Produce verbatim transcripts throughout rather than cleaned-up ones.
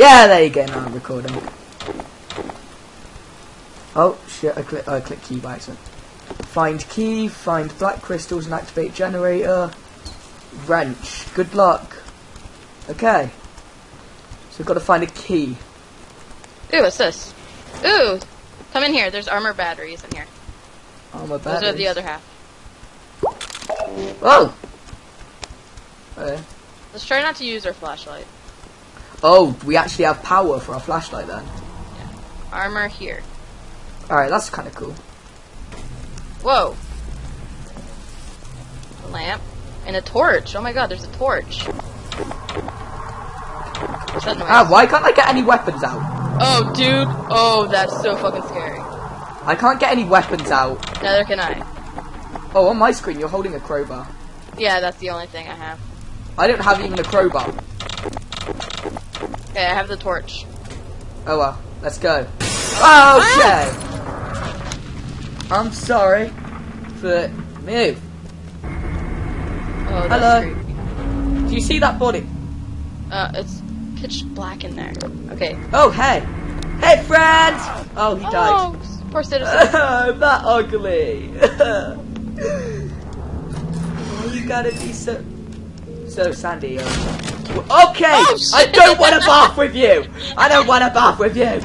Yeah, there you go, now I'm recording. Oh, shit, I, cli I clicked key by accident. Find key, find black crystals and activate generator. Wrench. Good luck. Okay. So we've got to find a key. Ooh, what's this? Ooh! Come in here, there's armor batteries in here. Armor batteries? Those are the other half. Whoa! Okay. Let's try not to use our flashlight. Oh, we actually have power for our flashlight then. Yeah. Armor here. Alright, that's kind of cool. Whoa! A lamp. And a torch! Oh my god, there's a torch! What's that noise? Ah, why can't I get any weapons out? Oh, dude! Oh, that's so fucking scary. I can't get any weapons out. Neither can I. Oh, on my screen you're holding a crowbar. Yeah, that's the only thing I have. I don't have even a crowbar. Okay, I have the torch. Oh well, let's go. Okay! I'm sorry for... move. Oh, that's hello. Creepy. Do you see that body? Uh, it's pitch black in there. Okay. Oh, hey! Hey, friend! Oh, he oh, died. Oh, poor citizen. Oh, that ugly. Oh, you gotta be so... So, Sandy, uh... okay! Oh, I don't want to bath with you! I don't want to bath with you!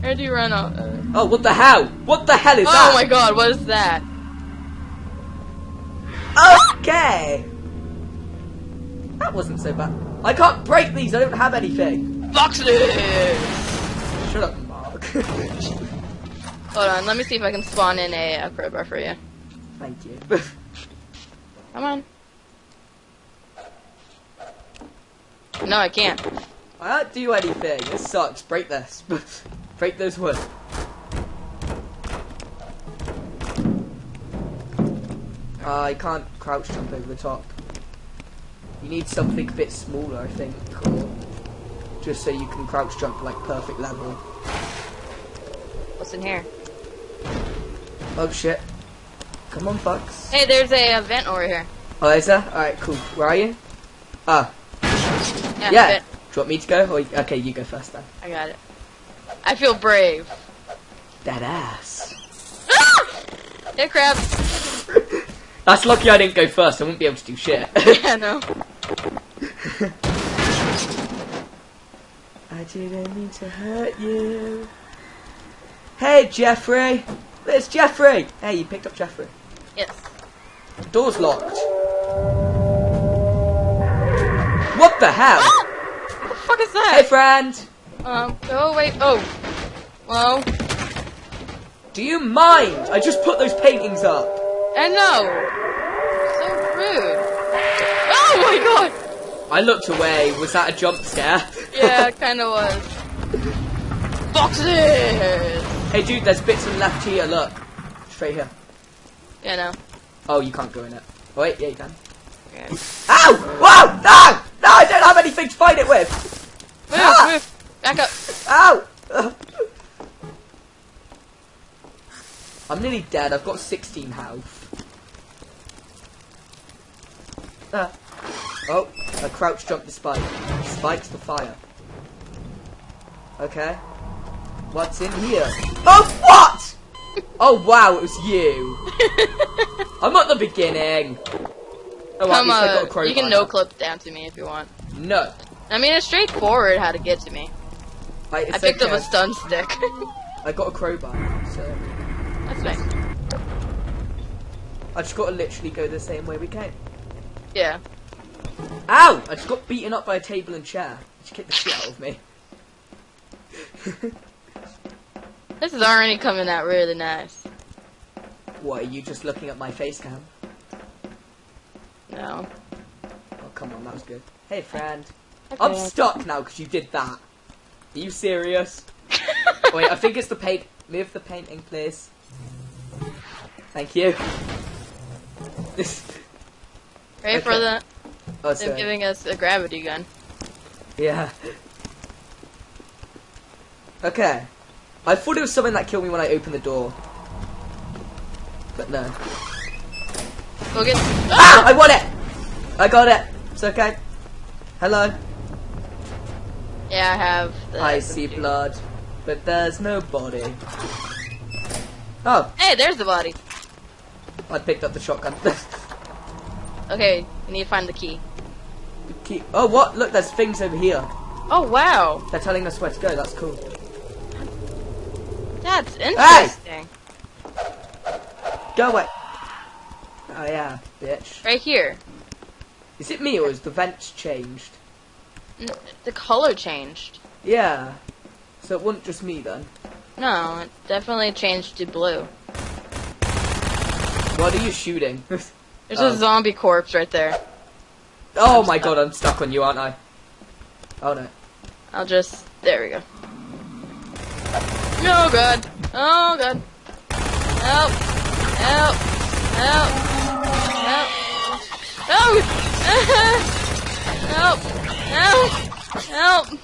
Where do you run off? Oh, what the hell? What the hell is oh, that? Oh my god, what is that? Okay! That wasn't so bad. I can't break these, I don't have anything! Boxes! Shut up, Mark. Hold on, let me see if I can spawn in a, a crowbar for you. Thank you. Come on. No, I can't. I don't do anything, it sucks. Break this. Break this wood. Uh, I can't crouch jump over the top. You need something a bit smaller, I think, or just so you can crouch jump like perfect level. What's in here? Oh shit! Come on, fucks. Hey, there's a uh, vent over here. Oh, is there? All right, cool. Where are you? Ah. Yeah. yeah. Do you want me to go? Or you... Okay, you go first then. I got it. I feel brave. That ass. Ah! Hey, crab. That's lucky I didn't go first, I wouldn't be able to do shit. Yeah, no. I didn't mean to hurt you. Hey, Jeffrey! There's Jeffrey! Hey, you picked up Jeffrey. Yes. The door's locked. What the hell? Ah! What the fuck is that? Hey, friend! Um, oh, wait, oh. Whoa. Do you mind? I just put those paintings up. I know. So rude. Oh my god! I looked away. Was that a jump scare? Yeah, it kinda was. Boxes! Hey dude, there's bits in left here, look. Straight here. Yeah, no. Oh, you can't go in it. Oh, wait, yeah, you can. Okay. Ow! Whoa! No! No, I don't have anything to fight it with! Move, ah! move. Back up. Ow! Uh. I'm nearly dead, I've got sixteen health. Uh. Oh, I crouch jumped the spike. Spikes for fire. Okay. What's in here? Oh, what? Oh, wow, it was you. I'm at the beginning. Oh, Come at least I got a you can no-clip down to me if you want. No. I mean, it's straightforward how to get to me. Like, I picked okay. up a stun stick. I got a crowbar, so... That's nice. I just got to literally go the same way we came. Yeah. Ow! I just got beaten up by a table and chair. She kicked the shit out of me. This is already coming out really nice. What, are you just looking at my face cam? No. Oh, come on, that was good. Hey, friend. Okay. I'm stuck now because you did that. Are you serious? Wait, I think it's the paint. Move the painting, please. Thank you. Pray okay. for the oh, them giving us a gravity gun. Yeah. Okay. I thought it was something that killed me when I opened the door. But no. We'll get ah! I want it! I got it! It's okay. Hello. Yeah, I have. The I see two. blood, but there's no body. Oh. Hey, there's the body. I picked up the shotgun. Okay, we need to find the key. The key. Oh, what? Look, there's things over here. Oh, wow. They're telling us where to go. That's cool. That's interesting. Hey! Go away. Oh, yeah, bitch. Right here. Is it me or is the vent changed? N the color changed. Yeah. So it wasn't just me then. No, it definitely changed to blue. What are you shooting? There's um. a zombie corpse right there. Oh I'm my stuck. god, I'm stuck on you, aren't I? Oh no. I'll just... There we go. No, God. Oh, God. Help. Help. Help. Help. Help. Help. Help. Help. Help.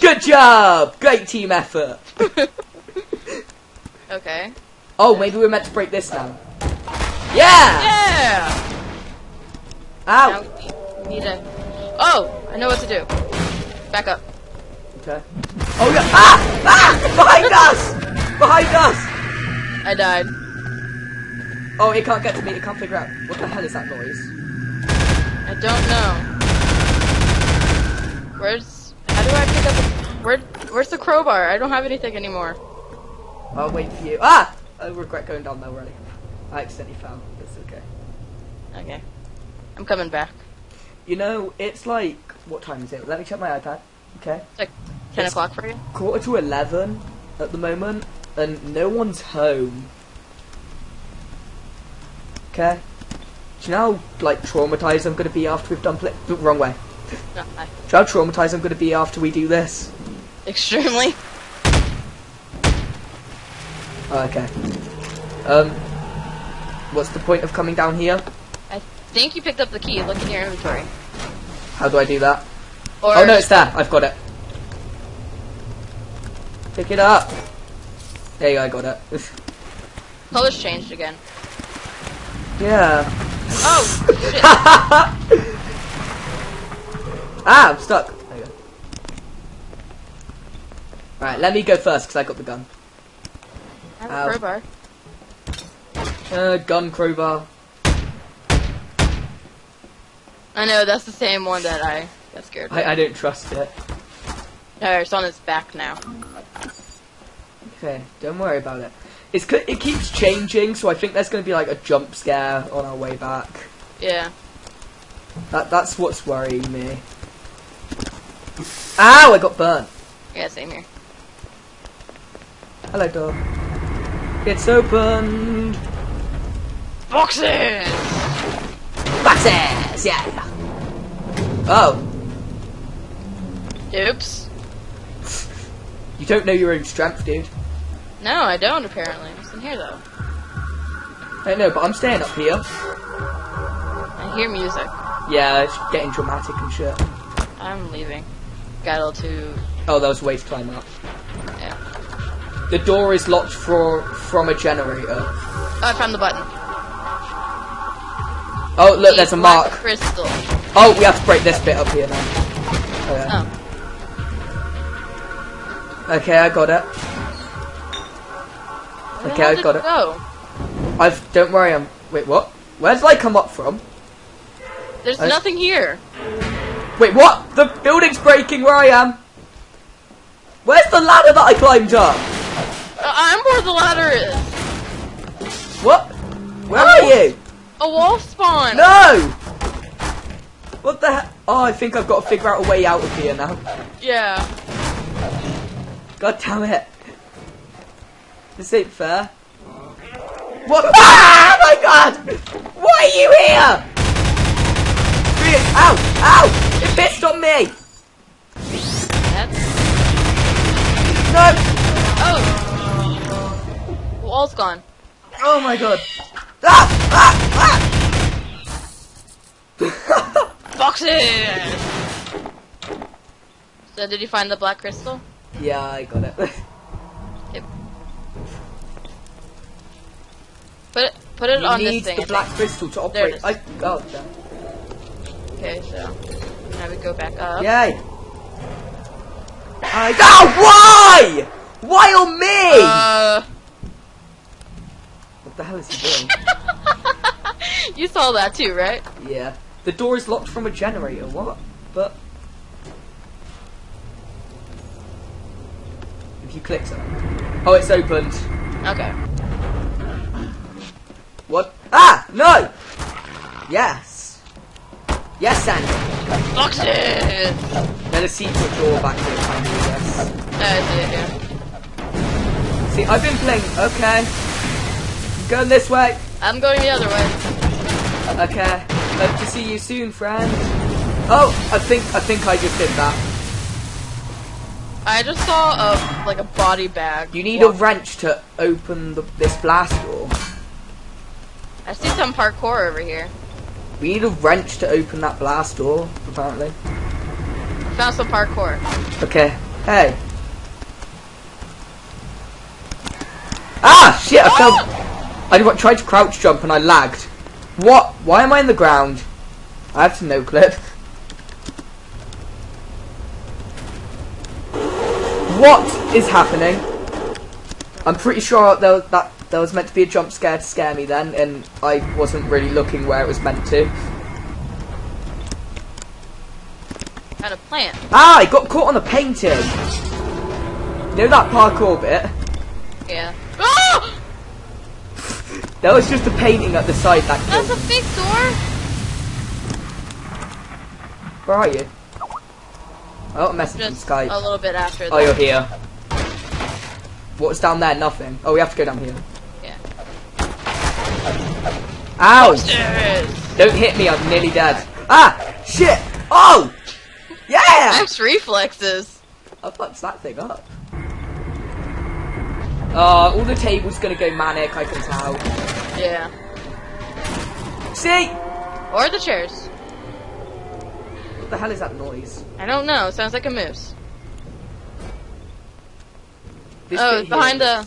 Good job. Great team effort. Okay. Oh, maybe we're meant to break this now. Yeah! Yeah! Ow! We need a... Oh! I know what to do. Back up. Okay. Oh, yeah! Ah! Ah! Behind us! Behind us! I died. Oh, it can't get to me. It can't figure out. What the hell is that noise? I don't know. Where's... How do I pick up the... Where... Where's the crowbar? I don't have anything anymore. I'll wait for you. Ah! I regret going down there already. I accidentally fell. It's okay. Okay. I'm coming back. You know, it's like... What time is it? Let me check my iPad. Okay. It's like ten o'clock for you? Quarter to eleven at the moment, and no one's home. Okay. Do you know how, like, traumatised I'm going to be after we've done... Pl wrong way. No, I... Do you know how traumatised I'm going to be after we do this? Extremely. Oh, okay. Um, what's the point of coming down here? I think you picked up the key. Look in your inventory. How do I do that? Or oh no, it's there. I've got it. Pick it up. There you go. I got it. Colors changed again. Yeah. Oh. Shit. Ah, I'm stuck. There you go. All right, let me go first because I got the gun. I have a crowbar. Uh, gun crowbar. I know, that's the same one that I got scared of. I, I don't trust it. No, it's on its back now. Okay, don't worry about it. It's It keeps changing, so I think there's going to be like a jump scare on our way back. Yeah. That That's what's worrying me. Ow, I got burnt. Yeah, same here. Hello, dog. It's opened! Boxes! Boxes! Yeah! Oh. Oops. You don't know your own strength, dude. No, I don't, apparently. It's in here, though. I know, but I'm staying up here. I hear music. Yeah, it's getting dramatic and shit. I'm leaving. Got a little too... Oh, that was a way to climb up. Yeah. The door is locked for, from a generator. Oh, I found the button. Oh, look, there's a mark. Crystal. Oh, we have to break this bit up here now. Okay. Oh. Okay, I got it. Where okay, I got it. Go? I've. Don't worry, I'm. Wait, what? Where did I come up from? There's I... nothing here. Wait, what? The building's breaking where I am. Where's the ladder that I climbed up? I'm where the ladder is. What? Where oh, are you? A wolf spawn. No! What the heck? Oh, I think I've got to figure out a way out of here now. Yeah. God damn it. This ain't fair. What? Ah! My God! Why are you here? Ow! Ow! It pissed on me! That's... No! Oh! The wall's gone. Oh my God. Ah! Ah! Ah! Boxes! So did you find the black crystal? Yeah, I got it. Yep. Put it, put it you on this thing. You need the black think. crystal to operate. I got that. Okay, so now we go back up. Yay! I oh, why? Why on me? Uh... What the hell is he doing? You saw that too, right? Yeah. The door is locked from a generator. What? But if you click something, oh, it's opened. Okay. What? Ah, no. Yes. Yes, Sandy. Boxes. There's a secret door back here. Yes. Uh, it's yeah. See, I've been playing. Okay. I'm going this way. I'm going the other way. Okay. Hope to see you soon, friend. Oh, I think I think I just did that. I just saw a like a body bag. You need walk. a wrench to open the, this blast door. I see some parkour over here. We need a wrench to open that blast door, apparently. I found some parkour. Okay. Hey. Ah, shit! I oh! fell. I tried to crouch jump and I lagged. What? Why am I in the ground? I have to no clip. What is happening? I'm pretty sure there was, that there was meant to be a jump scare to scare me then, and I wasn't really looking where it was meant to. Got a plant. Ah! I got caught on a painting. You know that parkour bit? Yeah. Oh! That was just a painting at the side that killed. That's a fake door! Where are you? Oh, a message just from Skype. A little bit after that. Oh, you're here. What's down there? Nothing. Oh, we have to go down here. Yeah. Ow! Don't hit me, I'm nearly dead. Ah! Shit! Oh! Yeah! Max reflexes. I fucked that thing up. Uh, all the table's gonna go manic, I can tell. Yeah. See? Or the chairs. What the hell is that noise? I don't know, it sounds like a moose. This oh, it's behind the...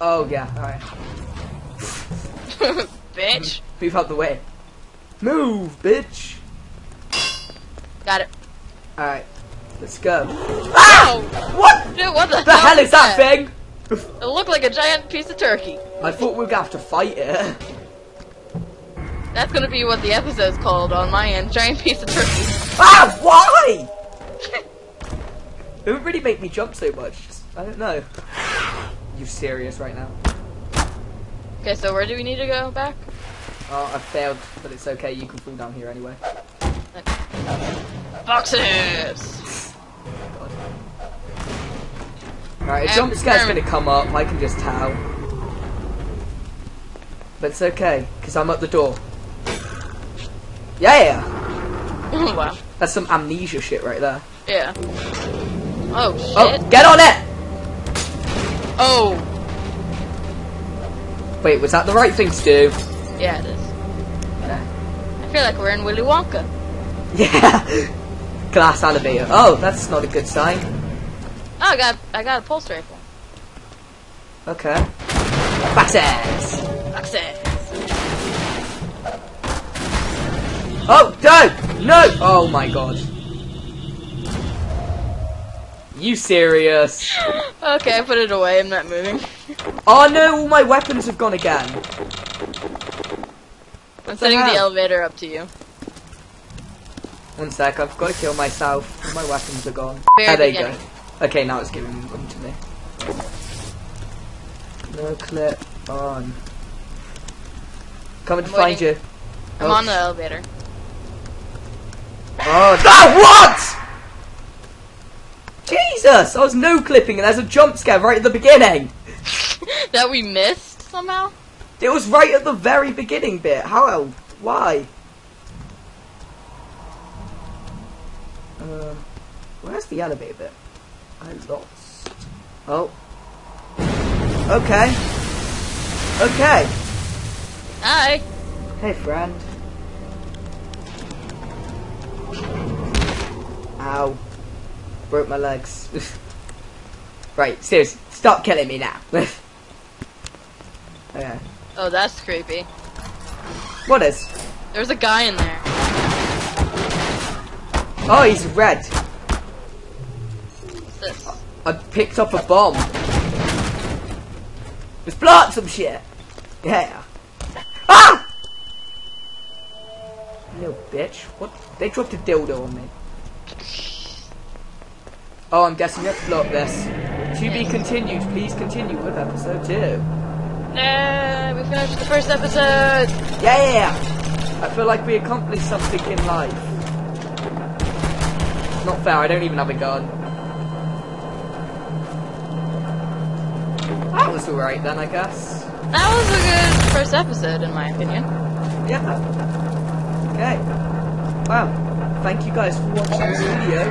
Oh, yeah, alright. Bitch! Move out the way. Move, bitch! Got it. Alright. Let's go. Ah! No. What? Dude, what the, the hell, hell is that, that thing? It looked like a giant piece of turkey. I thought we were gonna have to fight it. That's gonna be what the episode's called on my end, giant piece of turkey. Ah, why? It would really make me jump so much. Just, I don't know. You're serious right now. Okay, so where do we need to go back? Oh, I failed, but it's okay. You can fall down here anyway. Okay. Boxes! Alright, a jump scare's gonna come up, I can just tell. But it's okay, because I'm at the door. Yeah! Wow. That's some amnesia shit right there. Yeah. Oh, shit. Oh, get on it! Oh! Wait, was that the right thing to do? Yeah, it is. Yeah. I feel like we're in Willy Wonka. Yeah! Glass elevator. Oh, that's not a good sign. Oh, I got I got a pulse rifle. Okay. Boxes. Boxes. Oh no! No! Oh my god. You serious? Okay, I put it away. I'm not moving. Oh no! All my weapons have gone again. What I'm setting the, the elevator up to you. One sec, I've got to kill myself. My weapons are gone. There they go. Okay, now it's giving them to me. No clip on. Coming to find you. I'm on the elevator. Oh, that what? Jesus! I was no clipping, and there's a jump scare right at the beginning. That we missed somehow. It was right at the very beginning bit. How? Why? Uh, where's the elevator bit? I lost. Oh. Okay. Okay. Hi. Hey, friend. Ow. Broke my legs. Right, seriously, stop killing me now. Okay. Oh, that's creepy. What is? There's a guy in there. Oh, he's red. I picked up a bomb. Let's blow up some shit. Yeah. Ah! Little bitch. What? They dropped a dildo on me. Oh, I'm guessing you have to blow up this. To be continued. Please continue with episode two. No, we finished the first episode. Yeah. I feel like we accomplished something in life. Not fair. I don't even have a gun. That was alright then, I guess. That was a good first episode, in my opinion. Yeah. Okay. Wow. Thank you guys for watching this video.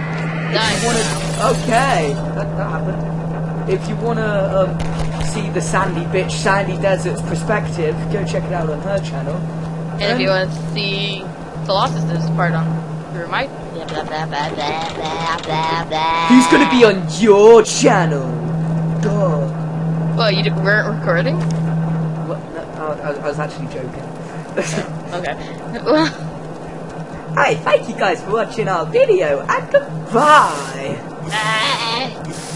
Nice. If you wanna... Okay. That, that happened. If you want to um, see the Sandy bitch, Sandy Desert's perspective, go check it out on her channel. And um, if you want to see Colossus's part on through my... Who's going to be on your channel? Duh. Well, you did, weren't recording? What? No, I, I was actually joking. Okay. Hey, thank you guys for watching our video, and goodbye! Bye!